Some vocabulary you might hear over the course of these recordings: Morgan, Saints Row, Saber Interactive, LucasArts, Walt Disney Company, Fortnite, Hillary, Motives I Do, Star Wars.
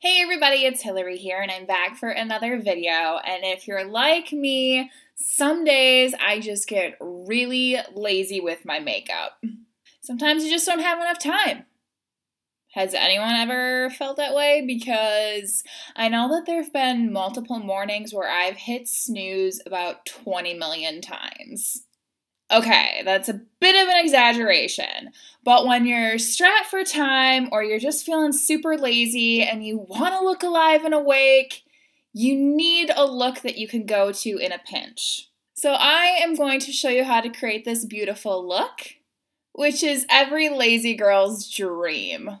Hey everybody, it's Hillary here and I'm back for another video. And if you're like me, some days I just get really lazy with my makeup. Sometimes you just don't have enough time. Has anyone ever felt that way? Because I know that there have been multiple mornings where I've hit snooze about 20 million times. Okay, that's a bit of an exaggeration, but when you're strapped for time or you're just feeling super lazy and you want to look alive and awake, you need a look that you can go to in a pinch. So I am going to show you how to create this beautiful look, which is every lazy girl's dream.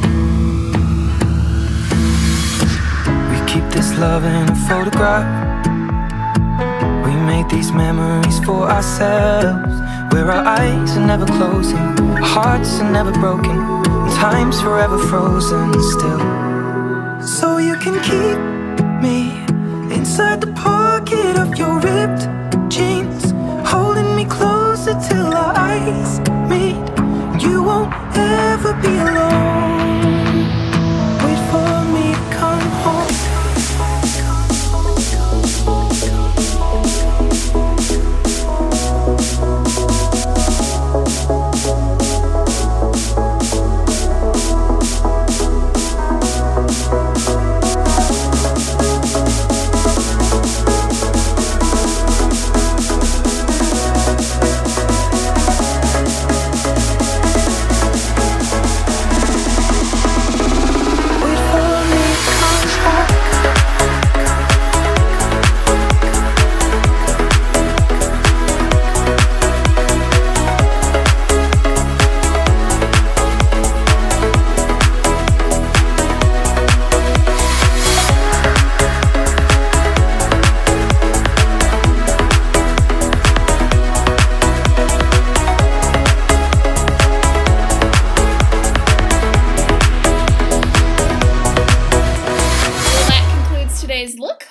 Keep this love in a photograph. We made these memories for ourselves, where our eyes are never closing, our hearts are never broken, and time's forever frozen still. So you can keep me inside the pocket of your ripped jeans, holding me closer till our eyes meet. You won't ever be alone. Wait for me to come home.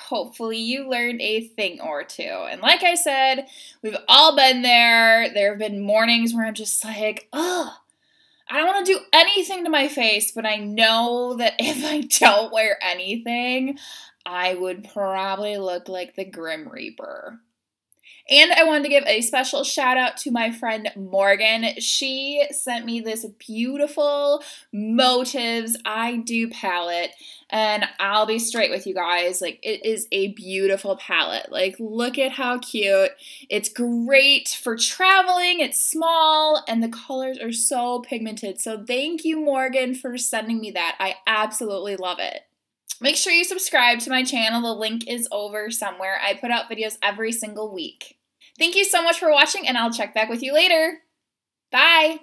Hopefully you learned a thing or two. And like I said, we've all been there. There have been mornings where I'm just like, oh, I don't want to do anything to my face, but I know that if I don't wear anything, I would probably look like the Grim Reaper. And I wanted to give a special shout out to my friend Morgan. She sent me this beautiful Motives I Do palette. And I'll be straight with you guys, like it is a beautiful palette. Like look at how cute. It's great for traveling. It's small and the colors are so pigmented. So thank you, Morgan, for sending me that. I absolutely love it. Make sure you subscribe to my channel. The link is over somewhere. I put out videos every single week. Thank you so much for watching, and I'll check back with you later. Bye!